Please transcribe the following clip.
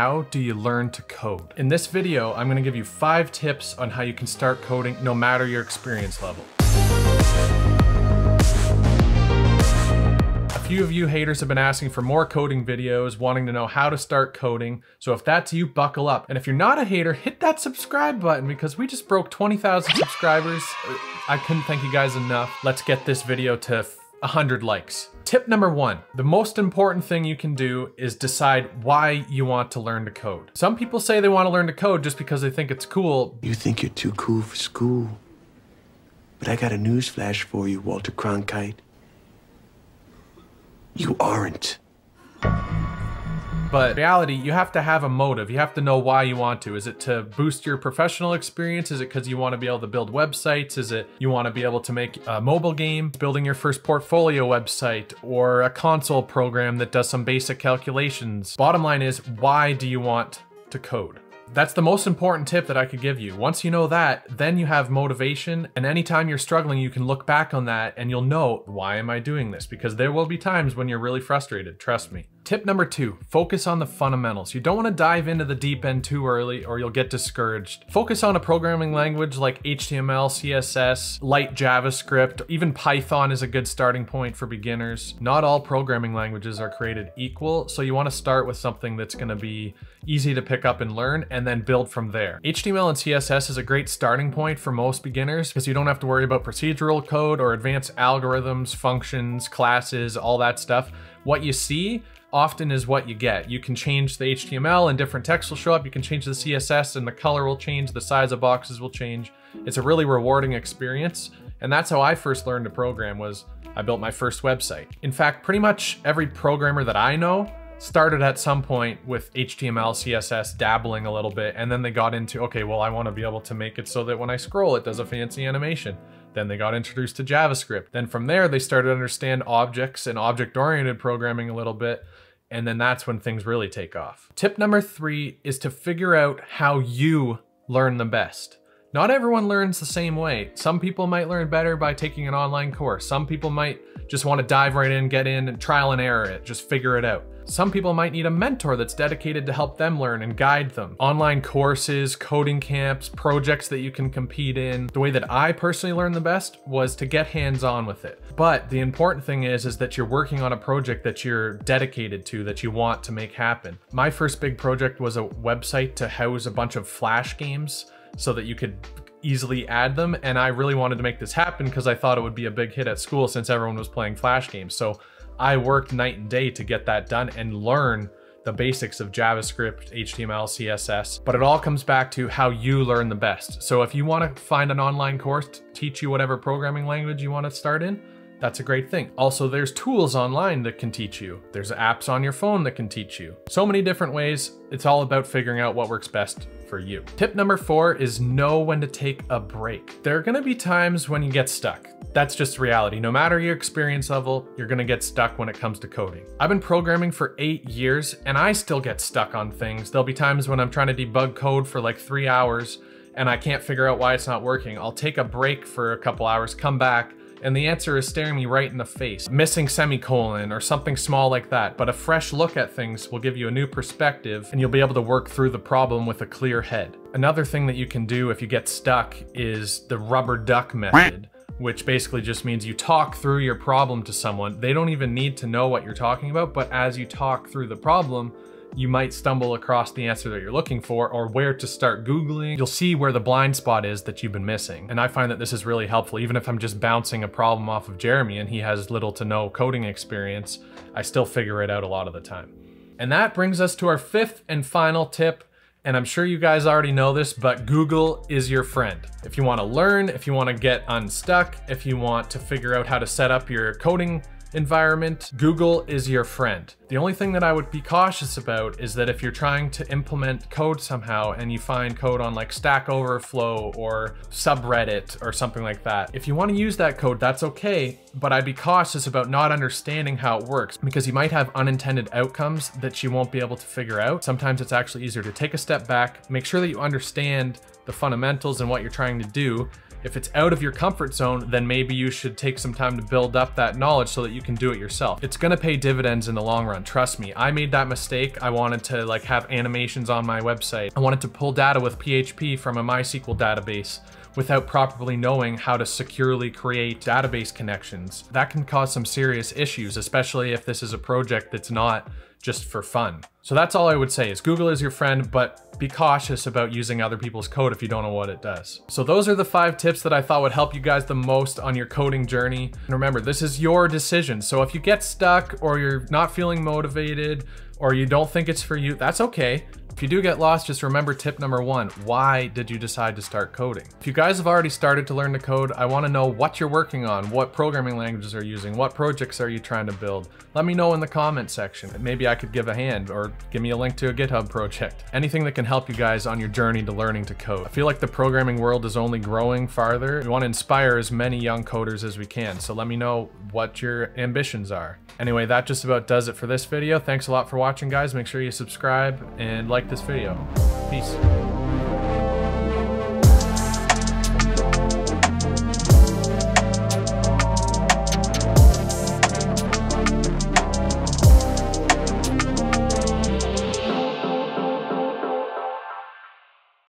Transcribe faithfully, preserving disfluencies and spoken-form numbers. how do you learn to code? In this video, I'm gonna give you five tips on how you can start coding no matter your experience level. A few of you haters have been asking for more coding videos, wanting to know how to start coding. So if that's you, buckle up. And if you're not a hater, hit that subscribe button because we just broke twenty thousand subscribers. I couldn't thank you guys enough. Let's get this video to one hundred likes. Tip number one, the most important thing you can do is decide why you want to learn to code. Some people say they want to learn to code just because they think it's cool. You think you're too cool for school, but I got a newsflash for you, Walter Cronkite. You aren't. But in reality, you have to have a motive. You have to know why you want to. Is it to boost your professional experience? Is it because you want to be able to build websites? Is it you want to be able to make a mobile game, building your first portfolio website, or a console program that does some basic calculations? Bottom line is, why do you want to code? That's the most important tip that I could give you. Once you know that, then you have motivation, and anytime you're struggling, you can look back on that and you'll know, why am I doing this? Because there will be times when you're really frustrated, trust me. Tip number two, focus on the fundamentals. You don't want to dive into the deep end too early or you'll get discouraged. Focus on a programming language like H T M L, C S S, light JavaScript, even Python is a good starting point for beginners. Not all programming languages are created equal, so you want to start with something that's going to be easy to pick up and learn and then build from there. H T M L and C S S is a great starting point for most beginners because you don't have to worry about procedural code or advanced algorithms, functions, classes, all that stuff. What you see often is what you get. You can change the H T M L and different text will show up. You can change the C S S and the color will change. The size of boxes will change. It's a really rewarding experience. And that's how I first learned to program, was I built my first website. In fact, pretty much every programmer that I know started at some point with H T M L, C S S, dabbling a little bit. And then they got into, okay, well, I want to be able to make it so that when I scroll, it does a fancy animation. Then they got introduced to JavaScript. Then from there, they started to understand objects and object-oriented programming a little bit. And then that's when things really take off. Tip number three is to figure out how you learn the best. Not everyone learns the same way. Some people might learn better by taking an online course. Some people might just want to dive right in, get in and trial and error it, just figure it out. Some people might need a mentor that's dedicated to help them learn and guide them. Online courses, coding camps, projects that you can compete in. The way that I personally learned the best was to get hands-on with it. But the important thing is, is that you're working on a project that you're dedicated to, that you want to make happen. My first big project was a website to house a bunch of Flash games so that you could easily add them. And I really wanted to make this happen because I thought it would be a big hit at school since everyone was playing Flash games. So I worked night and day to get that done and learn the basics of JavaScript, H T M L, C S S, but it all comes back to how you learn the best. So if you want to find an online course to teach you whatever programming language you want to start in, that's a great thing. Also, there's tools online that can teach you. There's apps on your phone that can teach you. So many different ways. It's all about figuring out what works best for you. Tip number four is know when to take a break. There are gonna be times when you get stuck. That's just reality. No matter your experience level, you're gonna get stuck when it comes to coding. I've been programming for eight years and I still get stuck on things. There'll be times when I'm trying to debug code for like three hours and I can't figure out why it's not working. I'll take a break for a couple hours, come back, and the answer is staring me right in the face. Missing semicolon or something small like that, but a fresh look at things will give you a new perspective and you'll be able to work through the problem with a clear head. Another thing that you can do if you get stuck is the rubber duck method, which basically just means you talk through your problem to someone. They don't even need to know what you're talking about, but as you talk through the problem, you might stumble across the answer that you're looking for or where to start Googling. You'll see where the blind spot is that you've been missing. And I find that this is really helpful. Even if I'm just bouncing a problem off of Jeremy and he has little to no coding experience, I still figure it out a lot of the time. And that brings us to our fifth and final tip. And I'm sure you guys already know this, but Google is your friend. If you want to learn, if you want to get unstuck, if you want to figure out how to set up your coding environment, Google is your friend. The only thing that I would be cautious about is that if you're trying to implement code somehow and you find code on like Stack Overflow or subreddit or something like that, if you want to use that code, that's okay. but I'd be cautious about not understanding how it works because you might have unintended outcomes that you won't be able to figure out. Sometimes it's actually easier to take a step back, make sure that you understand the fundamentals and what you're trying to do. If it's out of your comfort zone, then maybe you should take some time to build up that knowledge so that you can do it yourself. It's gonna pay dividends in the long run, trust me. I made that mistake. I wanted to like have animations on my website. I wanted to pull data with P H P from a MySQL database without properly knowing how to securely create database connections. That can cause some serious issues, especially if this is a project that's not just for fun. So that's all I would say is Google is your friend, but be cautious about using other people's code if you don't know what it does. So those are the five tips that I thought would help you guys the most on your coding journey. And remember, this is your decision. So if you get stuck or you're not feeling motivated or you don't think it's for you, that's okay. If you do get lost, just remember tip number one, why did you decide to start coding? If you guys have already started to learn to code, I wanna know what you're working on, what programming languages are you using, what projects are you trying to build? Let me know in the comment section. Maybe I could give a hand or give me a link to a GitHub project. Anything that can help you guys on your journey to learning to code. I feel like the programming world is only growing farther. We wanna inspire as many young coders as we can. So let me know what your ambitions are. Anyway, that just about does it for this video. Thanks a lot for watching, guys. Make sure you subscribe and like this video. Peace.